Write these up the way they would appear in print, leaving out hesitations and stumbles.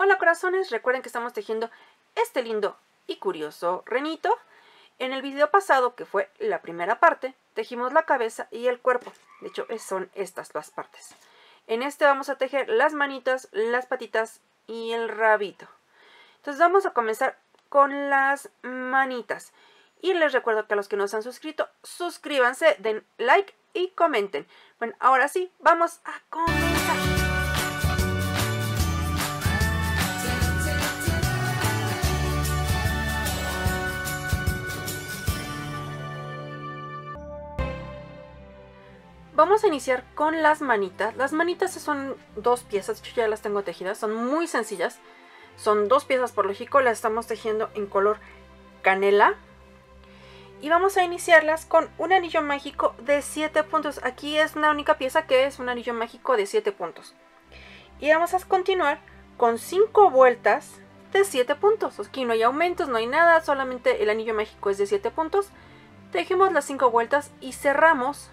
Hola corazones, recuerden que estamos tejiendo este lindo y curioso renito. En el video pasado, que fue la primera parte, tejimos la cabeza y el cuerpo. De hecho, son estas las partes. En este vamos a tejer las manitas, las patitas y el rabito. Entonces vamos a comenzar con las manitas. Y les recuerdo que a los que no se han suscrito, suscríbanse, den like y comenten. Bueno, ahora sí, vamos a comenzar. Vamos a iniciar con las manitas. Las manitas son dos piezas, yo ya las tengo tejidas, son muy sencillas. Son dos piezas por lógico, las estamos tejiendo en color canela. Y vamos a iniciarlas con un anillo mágico de 7 puntos. Aquí es la única pieza que es un anillo mágico de 7 puntos. Y vamos a continuar con 5 vueltas de 7 puntos. Aquí no hay aumentos, no hay nada, solamente el anillo mágico es de 7 puntos. Tejemos las 5 vueltas y cerramos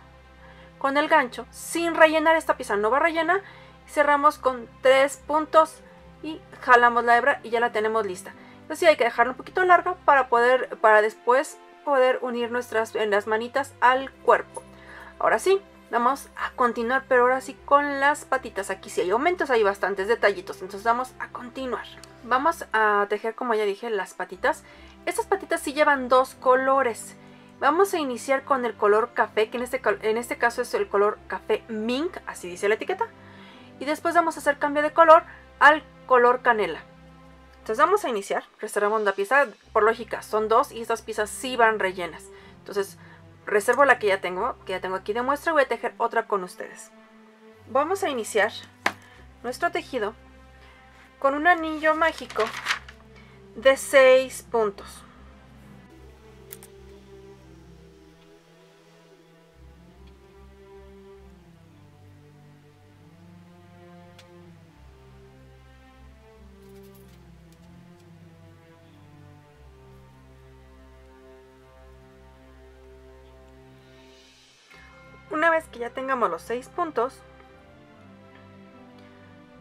con el gancho, sin rellenar esta pieza, no va rellena, cerramos con 3 puntos y jalamos la hebra y ya la tenemos lista. Entonces sí, hay que dejarla un poquito larga para después poder unir las manitas al cuerpo. Ahora sí, vamos a continuar, pero ahora sí con las patitas. Aquí sí hay aumentos, hay bastantes detallitos, entonces vamos a continuar. Vamos a tejer, como ya dije, las patitas. Estas patitas sí llevan dos colores. Vamos a iniciar con el color café, que en este caso es el color café mink, así dice la etiqueta. Y después vamos a hacer cambio de color al color canela. Entonces vamos a iniciar, reservamos la pieza, por lógica son dos y estas piezas sí van rellenas. Entonces reservo la que ya tengo aquí de muestra, voy a tejer otra con ustedes. Vamos a iniciar nuestro tejido con un anillo mágico de 6 puntos. Una vez que ya tengamos los 6 puntos,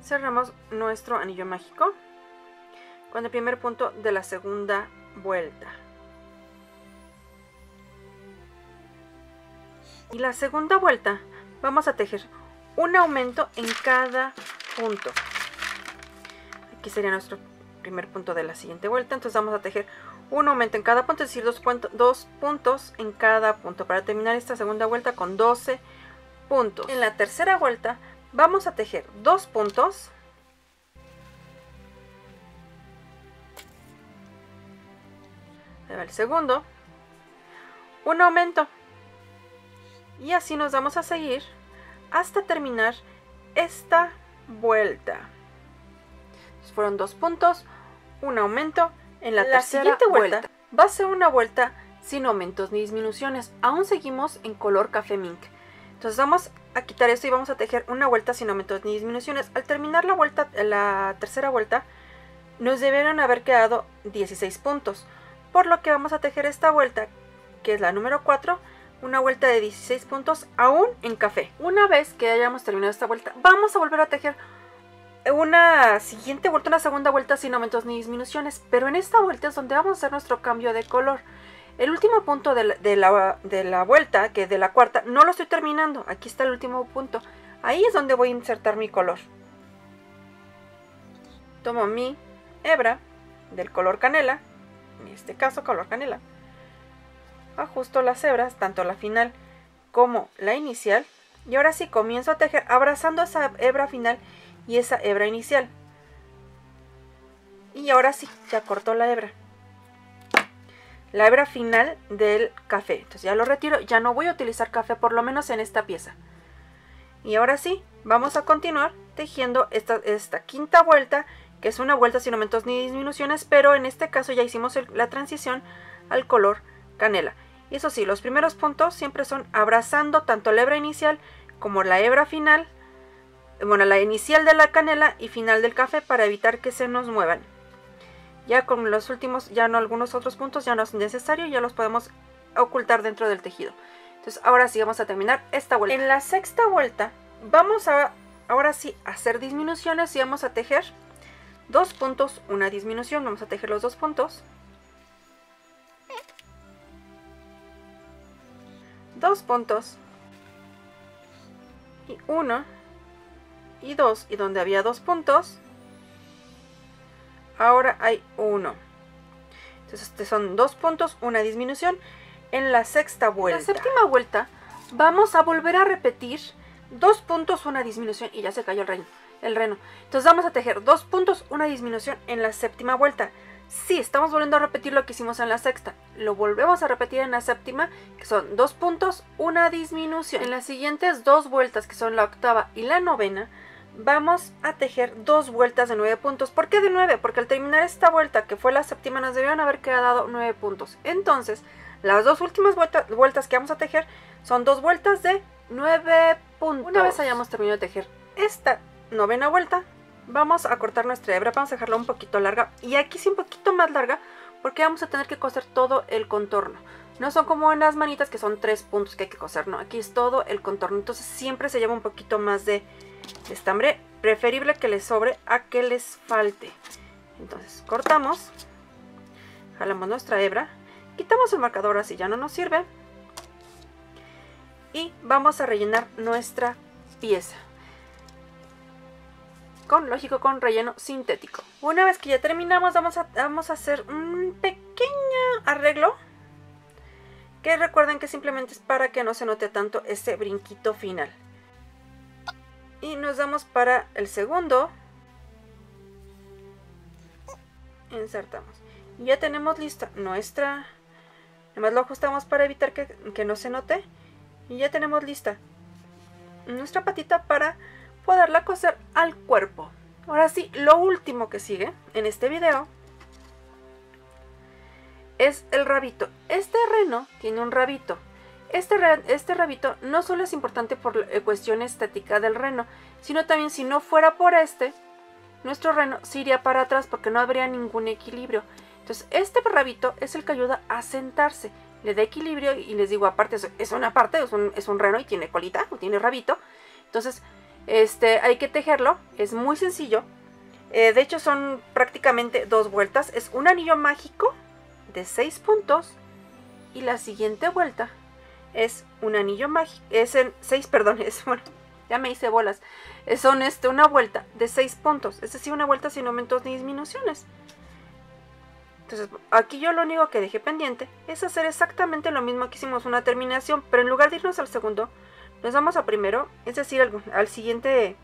cerramos nuestro anillo mágico con el primer punto de la segunda vuelta. Y la segunda vuelta vamos a tejer un aumento en cada punto. Aquí sería nuestro primer punto de la siguiente vuelta, entonces vamos a tejer un aumento en cada punto, es decir, dos puntos en cada punto para terminar esta segunda vuelta con 12 puntos. En la tercera vuelta vamos a tejer 2 puntos el segundo, un aumento y así nos vamos a seguir hasta terminar esta vuelta. Entonces fueron 2 puntos, un aumento. En la siguiente vuelta va a ser una vuelta sin aumentos ni disminuciones. Aún seguimos en color café mink. Entonces vamos a quitar esto y vamos a tejer una vuelta sin aumentos ni disminuciones. Al terminar la tercera vuelta nos debieron haber quedado 16 puntos. Por lo que vamos a tejer esta vuelta, que es la número 4, una vuelta de 16 puntos aún en café. Una vez que hayamos terminado esta vuelta, vamos a volver a tejer una siguiente vuelta, una segunda vuelta sin aumentos ni disminuciones, pero en esta vuelta es donde vamos a hacer nuestro cambio de color. El último punto de la vuelta, que de la cuarta, no lo estoy terminando, aquí está el último punto, ahí es donde voy a insertar mi color. Tomo mi hebra del color canela, en este caso color canela, ajusto las hebras, tanto la final como la inicial, y ahora sí comienzo a tejer abrazando esa hebra final y esa hebra inicial. Y ahora sí, ya cortó la hebra final del café. Entonces ya lo retiro, ya no voy a utilizar café, por lo menos en esta pieza. Y ahora sí, vamos a continuar tejiendo esta quinta vuelta, que es una vuelta sin aumentos ni disminuciones, pero en este caso ya hicimos la transición al color canela. Y eso sí, los primeros puntos siempre son abrazando tanto la hebra inicial como la hebra final. Bueno, la inicial de la canela y final del café para evitar que se nos muevan. Ya con los últimos, ya no algunos otros puntos, ya no es necesario, ya los podemos ocultar dentro del tejido. Entonces ahora sí vamos a terminar esta vuelta. En la sexta vuelta vamos a, ahora sí, hacer disminuciones y vamos a tejer Dos puntos, una disminución. Vamos a tejer los dos puntos. Dos puntos. Y uno. Y dos. Y donde había dos puntos, ahora hay uno. Entonces son dos puntos, una disminución. En la sexta vuelta. En la séptima vuelta vamos a volver a repetir dos puntos, una disminución. Y ya se cayó el reno. Entonces vamos a tejer dos puntos, una disminución en la séptima vuelta. Sí, estamos volviendo a repetir lo que hicimos en la sexta. Lo volvemos a repetir en la séptima, que son dos puntos, una disminución. En las siguientes dos vueltas, que son la octava y la novena, vamos a tejer dos vueltas de 9 puntos. ¿Por qué de 9? Porque al terminar esta vuelta, que fue la séptima, nos debieron haber quedado 9 puntos. Entonces, las dos últimas vueltas que vamos a tejer son dos vueltas de 9 puntos. Una vez hayamos terminado de tejer esta novena vuelta, vamos a cortar nuestra hebra. Vamos a dejarla un poquito larga, y aquí sí un poquito más larga, porque vamos a tener que coser todo el contorno. No son como en las manitas, que son 3 puntos que hay que coser, no, aquí es todo el contorno. Entonces siempre se lleva un poquito más de estambre, preferible que les sobre a que les falte. Entonces cortamos, jalamos nuestra hebra, quitamos el marcador así ya no nos sirve, y vamos a rellenar nuestra pieza con, lógico, con relleno sintético. Una vez que ya terminamos, vamos a hacer un pequeño arreglo, que recuerden que simplemente es para que no se note tanto ese brinquito final. Y nos damos para el segundo, insertamos, ya tenemos lista nuestra, además lo ajustamos para evitar que no se note, y ya tenemos lista nuestra patita para poderla coser al cuerpo. Ahora sí, lo último que sigue en este video es el rabito. Este reno tiene un rabito. Este rabito no solo es importante por cuestión estética del reno, sino también, si no fuera por este, nuestro reno se iría para atrás porque no habría ningún equilibrio. Entonces este rabito es el que ayuda a sentarse, le da equilibrio. Y les digo, aparte es una parte, es un reno y tiene colita o tiene rabito. Entonces hay que tejerlo, es muy sencillo. De hecho son prácticamente dos vueltas. Es un anillo mágico de 6 puntos, y la siguiente vuelta es un anillo mágico, es en 6, perdón, bueno, ya me hice bolas. Son una vuelta de 6 puntos, es decir, una vuelta sin aumentos ni disminuciones. Entonces aquí yo lo único que dejé pendiente es hacer exactamente lo mismo que hicimos una terminación, pero en lugar de irnos al segundo, nos vamos a primero, es decir, al siguiente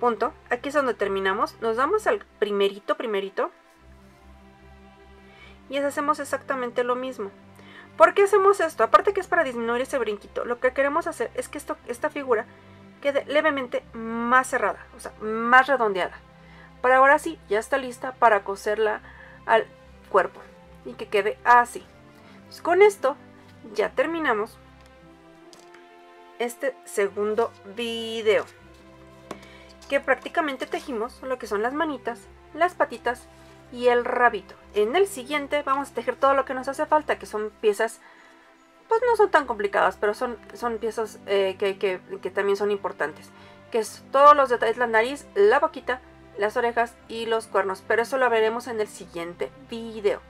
punto. Aquí es donde terminamos. Nos vamos al primerito. Y hacemos exactamente lo mismo. ¿Por qué hacemos esto? Aparte que es para disminuir ese brinquito, lo que queremos hacer es que esta figura quede levemente más cerrada, o sea, más redondeada. Para ahora sí, ya está lista para coserla al cuerpo y que quede así. Pues con esto ya terminamos este segundo video, que prácticamente tejimos lo que son las manitas, las patitas y el rabito. En el siguiente vamos a tejer todo lo que nos hace falta, que son piezas, pues no son tan complicadas, pero son piezas que también son importantes, que es todos los detalles, la nariz, la boquita, las orejas y los cuernos, pero eso lo veremos en el siguiente video.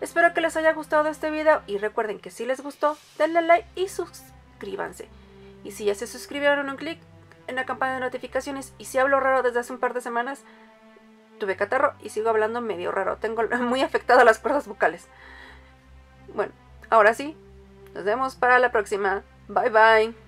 Espero que les haya gustado este video, y recuerden que si les gustó, denle like y suscríbanse. Y si ya se suscribieron, un clic en la campana de notificaciones. Y si hablo raro, desde hace un par de semanas tuve catarro y sigo hablando medio raro. Tengo muy afectadas las cuerdas vocales. Bueno, ahora sí, nos vemos para la próxima. Bye bye.